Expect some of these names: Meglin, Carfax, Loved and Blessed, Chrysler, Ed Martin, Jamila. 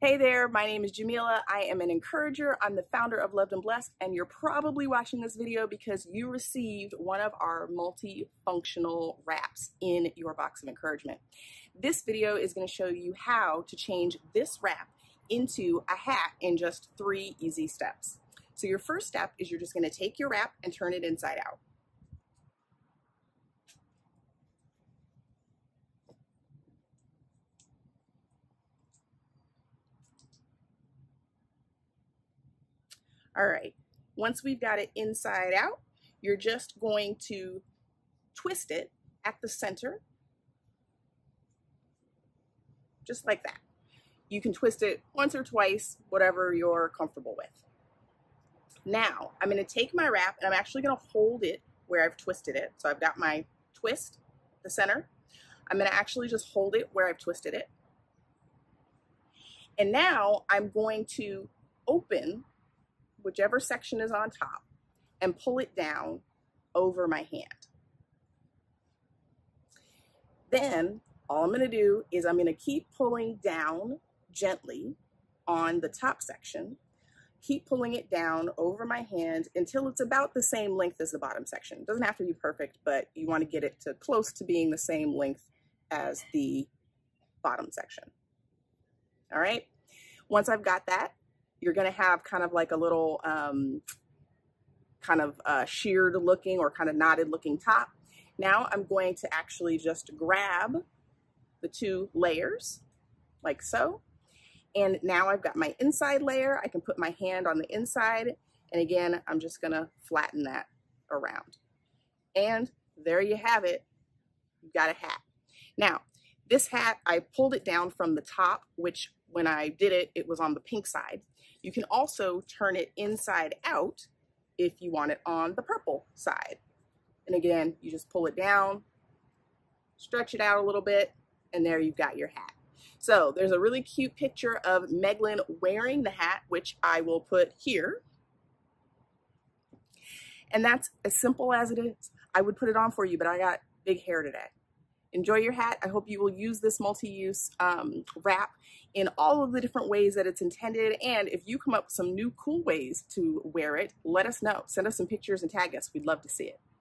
Hey there, my name is Jamila. I am an encourager. I'm the founder of Loved and Blessed, and you're probably watching this video because you received one of our multifunctional wraps in your box of encouragement. This video is going to show you how to change this wrap into a hat in just 3 easy steps. So your first step is you're just going to take your wrap and turn it inside out. All right, once we've got it inside out, you're just going to twist it at the center, just like that. You can twist it once or twice, whatever you're comfortable with. Now, I'm gonna take my wrap and I'm actually gonna hold it where I've twisted it. So I've got my twist, the center. I'm gonna actually just hold it where I've twisted it. And now I'm going to open whichever section is on top and pull it down over my hand. Then all I'm gonna do is I'm gonna keep pulling down gently on the top section, keep pulling it down over my hand until it's about the same length as the bottom section. It doesn't have to be perfect, but you wanna get it to close to being the same length as the bottom section. All right, once I've got that, you're going to have kind of like a little sheared looking or kind of knotted looking top. Now I'm going to actually just grab the 2 layers like so. And now I've got my inside layer. I can put my hand on the inside. And again, I'm just going to flatten that around. And there you have it. You've got a hat. Now, this hat, I pulled it down from the top, which when I did it, it was on the pink side. You can also turn it inside out if you want it on the purple side. And again, you just pull it down, stretch it out a little bit, and there you've got your hat. So there's a really cute picture of Meglin wearing the hat, which I will put here. And that's as simple as it is. I would put it on for you, but I got big hair today. Enjoy your hat. I hope you will use this multi-use wrap in all of the different ways that it's intended. And if you come up with some new cool ways to wear it, let us know. Send us some pictures and tag us. We'd love to see it.